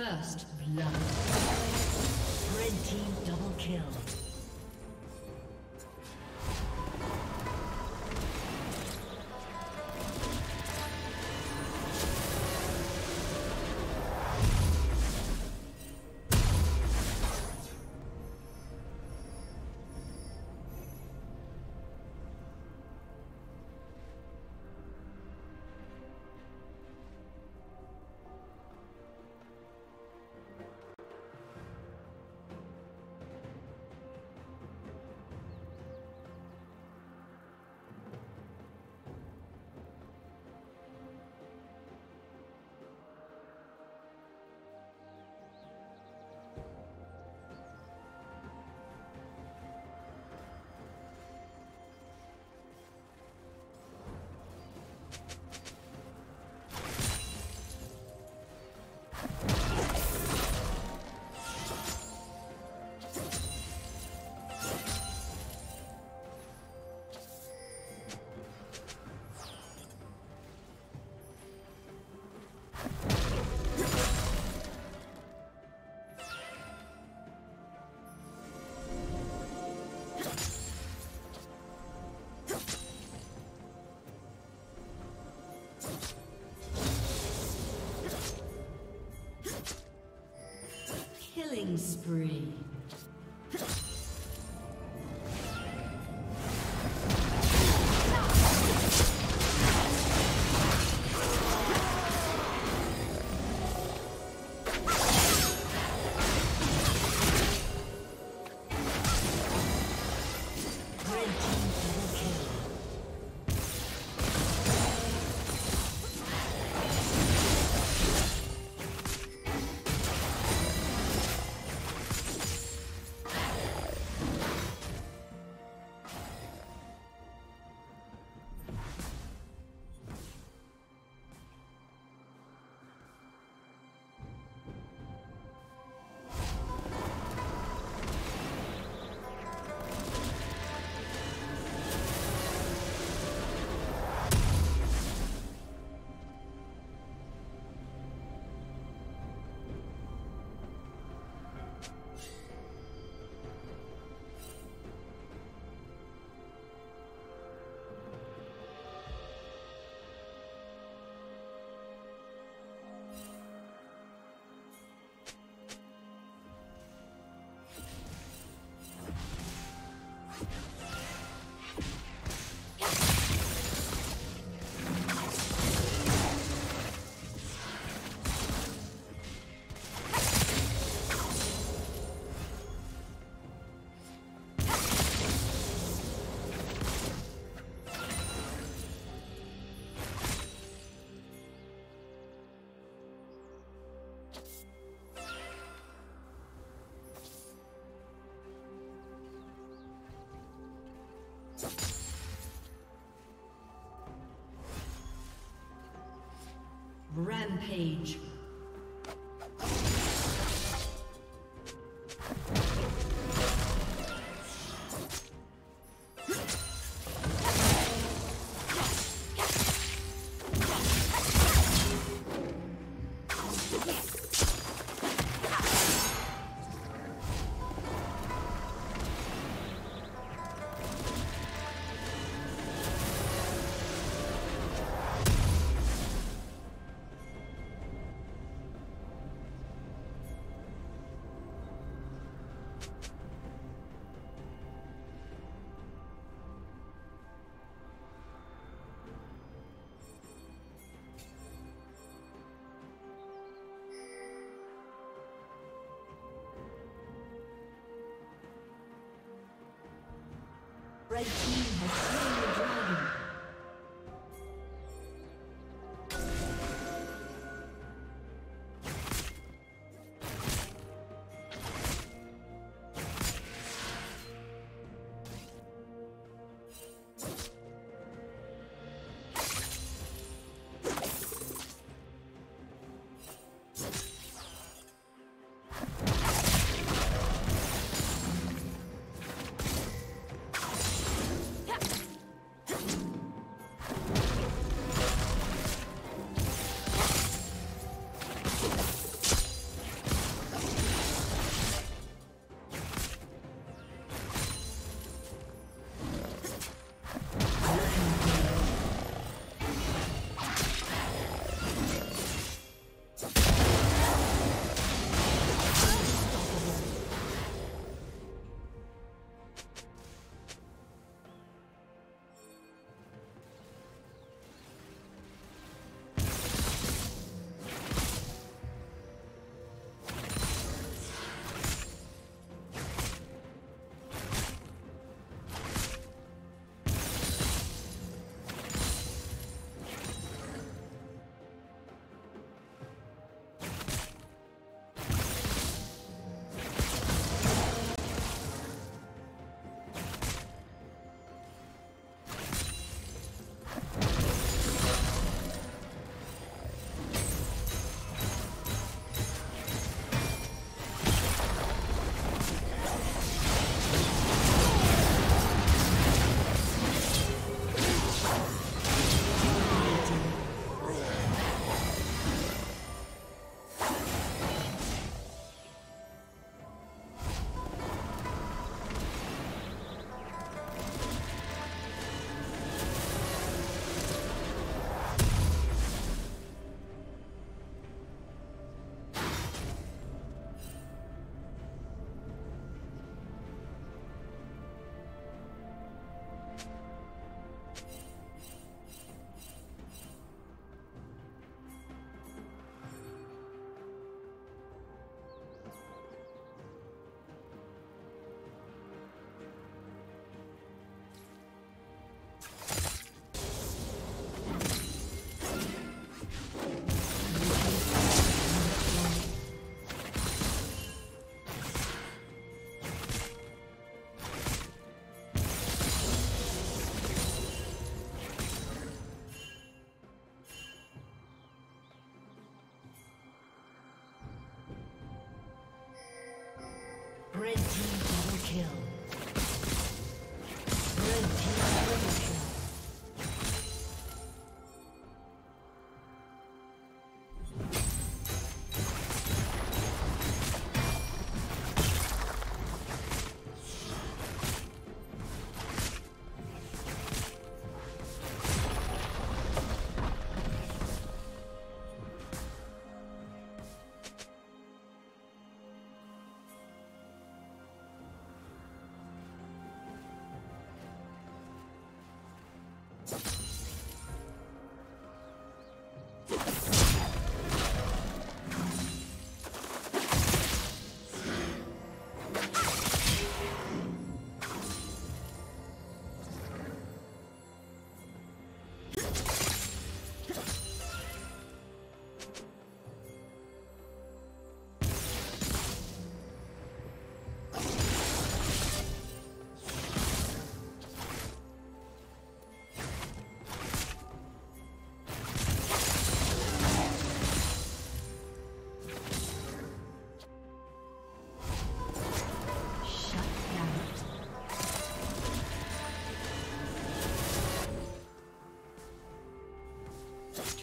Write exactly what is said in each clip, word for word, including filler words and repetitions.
First blood. Red team double kill. Rampage. Red team has slain the dragon. Red team double kill. Red team double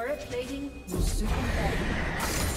Turret plating will soon fall.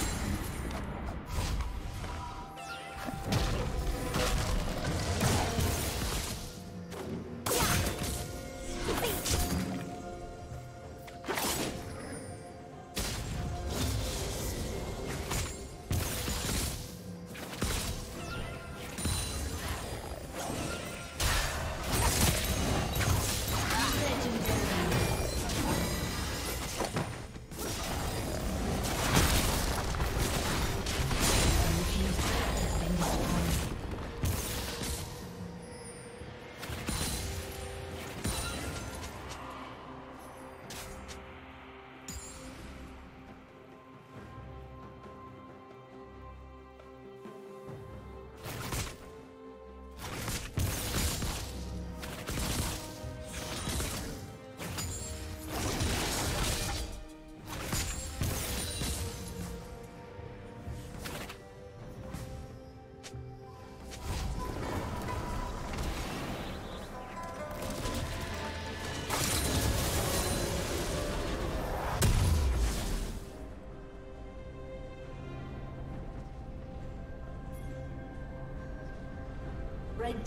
Red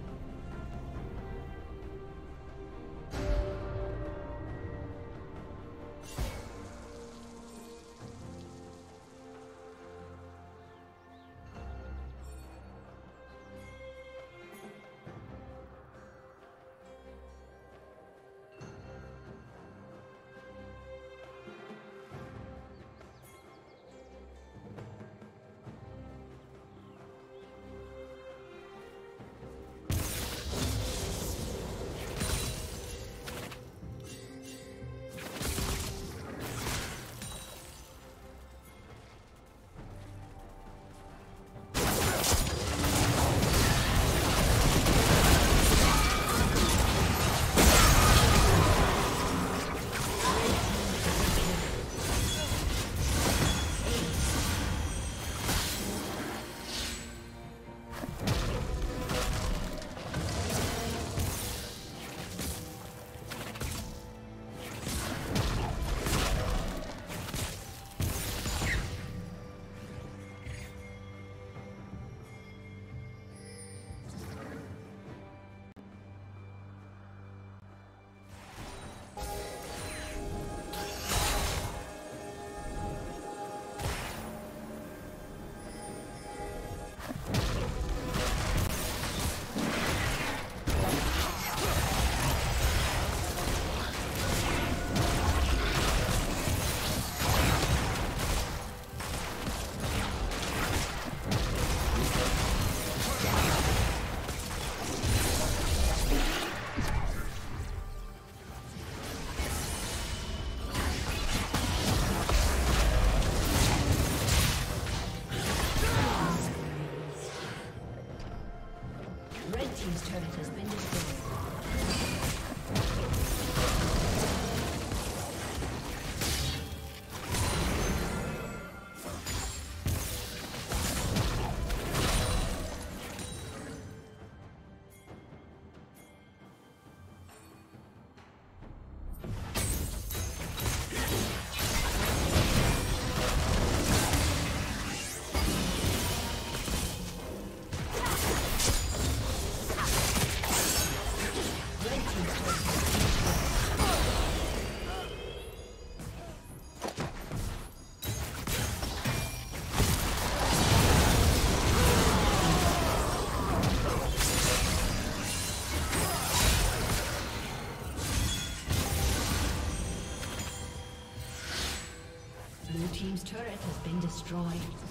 Destroyed.